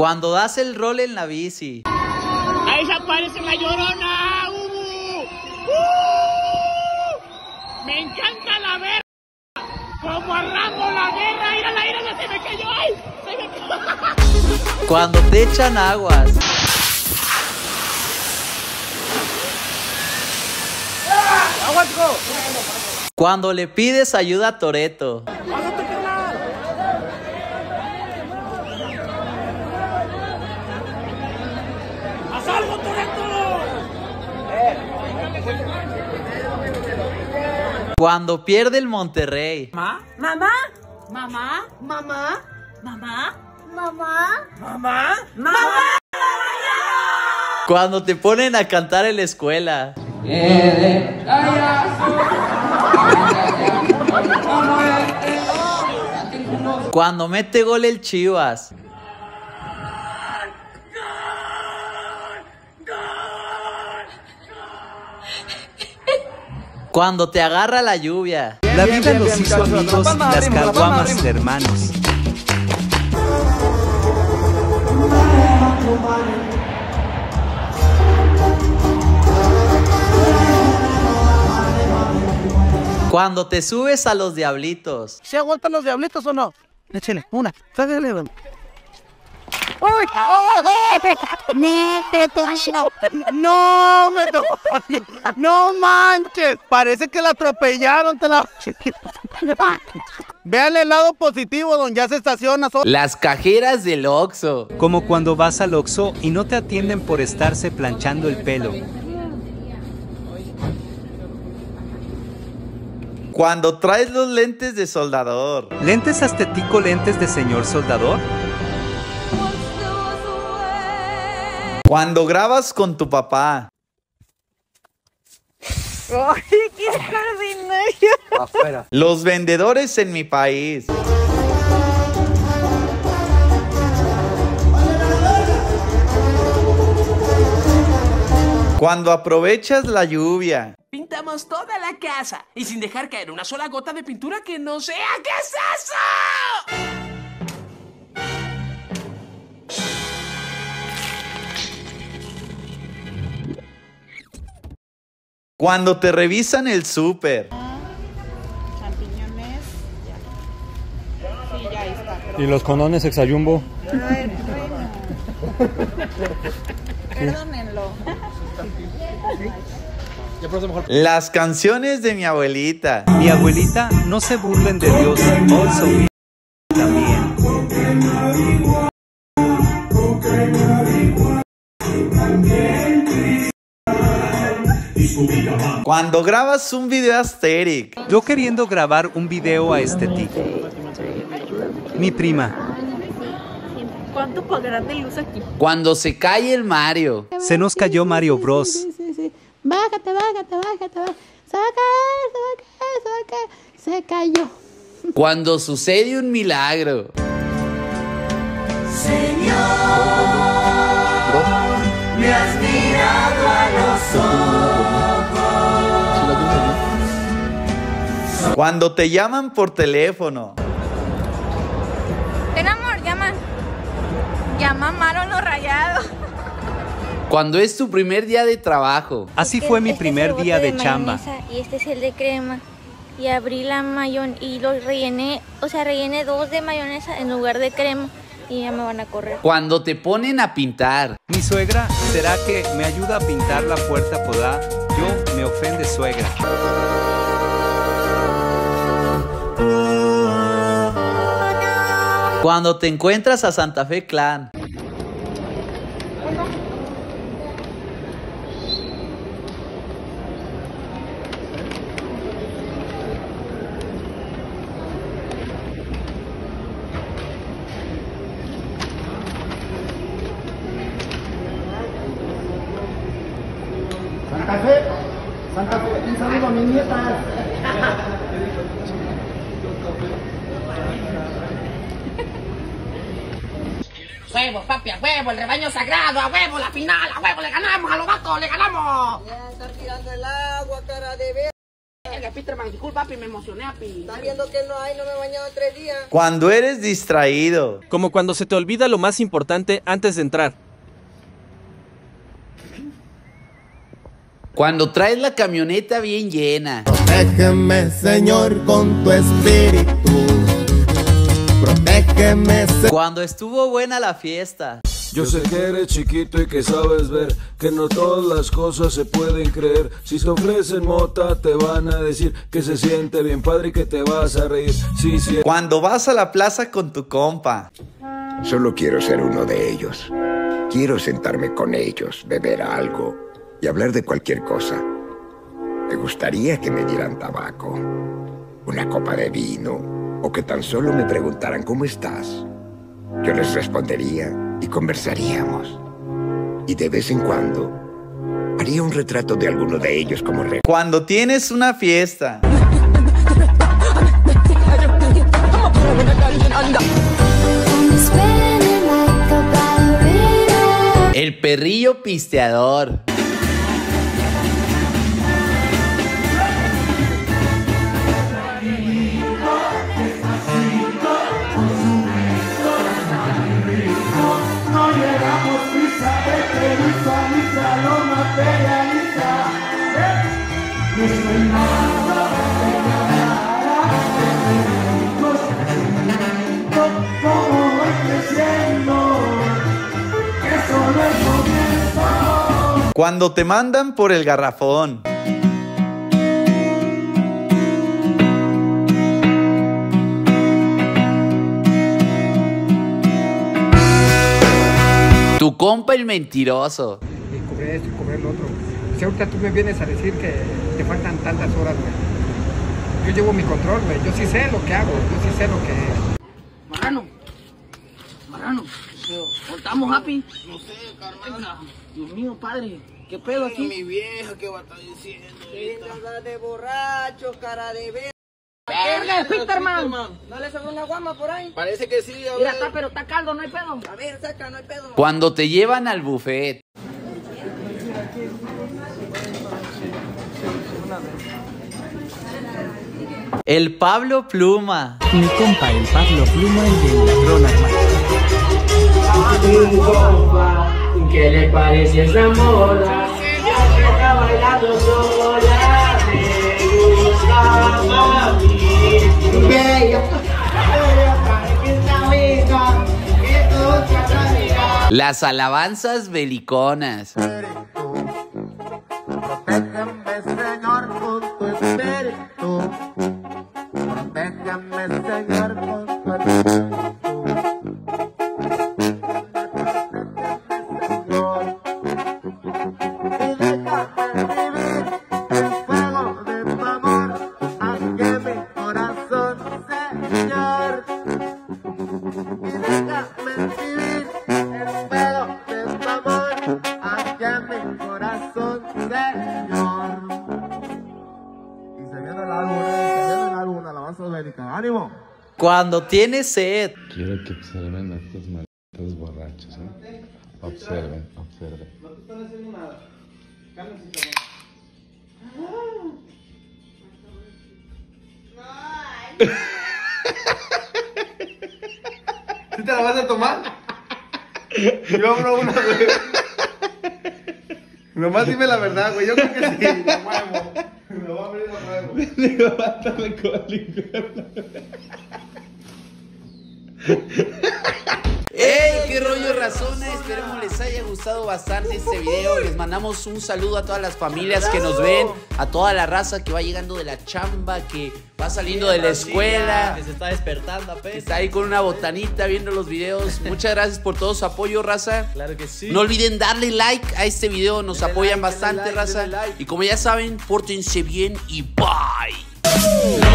Cuando das el rol en la bici. ¡Ahí se aparece la llorona! ¡Me encanta la verga! ¡Como arrasó la guerra! ¡Írala, írala! ¡Se me cayó! ¡Ay! ¡Se me cayó! Cuando te echan aguas. ¡Aguanto! Cuando le pides ayuda a Toretto. Cuando pierde el Monterrey. ¿Mamá? ¿Mamá? ¿Mamá? ¿Mamá? ¿Mamá? ¿Mamá? ¿Mamá? ¿Mamá? Cuando te ponen a cantar en la escuela. Cuando mete gol el Chivas. Cuando te agarra la lluvia. La vida los hizo amigos y las caguamas de hermanos. Cuando te subes a los diablitos. ¿Se aguantan los diablitos o no? Échale, una. ¡Uy! ¡No! ¡No manches! Parece que la atropellaron. Vean el lado positivo, don. Ya se estaciona. Las cajeras del Oxxo. Como cuando vas al Oxxo y no te atienden por estarse planchando el pelo. Cuando traes los lentes de soldador. ¿Lentes aztetico, lentes de señor soldador? Cuando grabas con tu papá. ¡Ay, qué extraordinario! Afuera. Los vendedores en mi país. Cuando aprovechas la lluvia. Pintamos toda la casa y sin dejar caer una sola gota de pintura que no sea. ¿Qué es eso? Cuando te revisan el súper. Champiñones. Ya. Sí, ya está. Pero... ¿Y los condones Exayumbo? Perdónenlo. Las canciones de mi abuelita. Mi abuelita, no se burlen de Dios. Also, también. Cuando grabas un video a Asterix. Yo queriendo grabar un video a este tipo. Mi prima. ¿Cuánto pagarán de luz aquí? Cuando se cae el Mario. Se nos cayó Mario Bros. Sí. Bájate. Se cayó. Cuando sucede un milagro. Señor, me has mirado a los ojos. Cuando te llaman por teléfono. Ten amor, llaman. Llaman malo los rayados. Cuando es tu primer día de trabajo. Así es que fue mi primer día de chamba. Y este es el de crema. Y abrí la mayonesa y lo rellené. O sea, rellené dos de mayonesa en lugar de crema. Y ya me van a correr. Cuando te ponen a pintar. Mi suegra, ¿será que me ayuda a pintar la puerta podá? Yo me ofende, suegra. Cuando te encuentras a Santa Fe Clan. Santa Fe, un saludo a mi nieta. Huevo, papi, a huevo, el rebaño sagrado, a huevo, la final, a huevo, le ganamos a los vatos, le ganamos. Ya está tirando el agua, cara de ver. verga, Peterman, disculpa, papi, me emocioné, papi. Estás viendo que no hay, no me he bañado en 3 días. Cuando eres distraído. Como cuando se te olvida lo más importante antes de entrar. Cuando traes la camioneta bien llena. Protégeme, Señor, con tu espíritu. Protégeme, Señor. Cuando estuvo buena la fiesta. Yo sé que eres chiquito y que sabes ver que no todas las cosas se pueden creer. Si se ofrecen mota te van a decir que se siente bien padre y que te vas a reír. Sí, sí. Cuando vas a la plaza con tu compa. Solo quiero ser uno de ellos. Quiero sentarme con ellos, beber algo y hablar de cualquier cosa. Me gustaría que me dieran tabaco, una copa de vino o que tan solo me preguntaran ¿cómo estás? Yo les respondería y conversaríamos. Y de vez en cuando haría un retrato de alguno de ellos como rey. Cuando tienes una fiesta. El perrillo pisteador. Cuando te mandan por el garrafón. Tu compa el mentiroso. Y cobrar el otro. Si ahorita tú me vienes a decir que te faltan tantas horas, güey. Yo llevo mi control, güey. Yo sí sé lo que hago, yo sí sé lo que es. Marrano, ¿cortamos, happy? No sé, carnal. Dios mío, padre, ¿qué pedo aquí? Mi vieja, ¿qué va a estar diciendo? Cara de borracho, cara de verga. ¡Verga, Peterman! ¿No le sobró una guama por ahí? Parece que sí, a ver. Mira, está, pero está caldo, no hay pedo. A ver, saca, no hay pedo. Cuando te llevan al buffet. El Pablo Pluma. Mi compa, el Pablo Pluma, el del ladrón armado. Mi compa, ¿qué le parece esa moda? Ya se está bailando sola, me gusta mami. Bella, para que esta vida, que todo se haga mirar. Las alabanzas beliconas. Protéjame, Señor, con tu espíritu. Protéjame, Señor, con tu espíritu. Protéjame, Señor. Y déjame vivir el fuego de tu amor. Haz que mi corazón, Señor. Y déjame vivir el fuego de tu amor. Haz que mi corazón, Señor. ¡Ánimo! Cuando tienes sed. Quiero que observen a estos malditos borrachos, ¿eh? Observen. No te están haciendo nada. Cálmense, cabrón. ¿Sí te la vas a tomar? Yo abro una, güey. Nomás dime la verdad, güey. Yo creo que sí. La muevo. Me voy a abrir la nuevo. Levántame con ¡Ey! ¡Qué rollo, razona! Esperemos les haya gustado bastante este video. Les mandamos un saludo a todas las familias que nos ven, a toda la raza que va llegando de la chamba, que va saliendo de la escuela, que se está despertando apenas, que está ahí con una botanita viendo los videos. Muchas gracias por todo su apoyo, raza. Claro que sí. No olviden darle like a este video. Nos apoyan bastante, raza. Y como ya saben, pórtense bien y bye.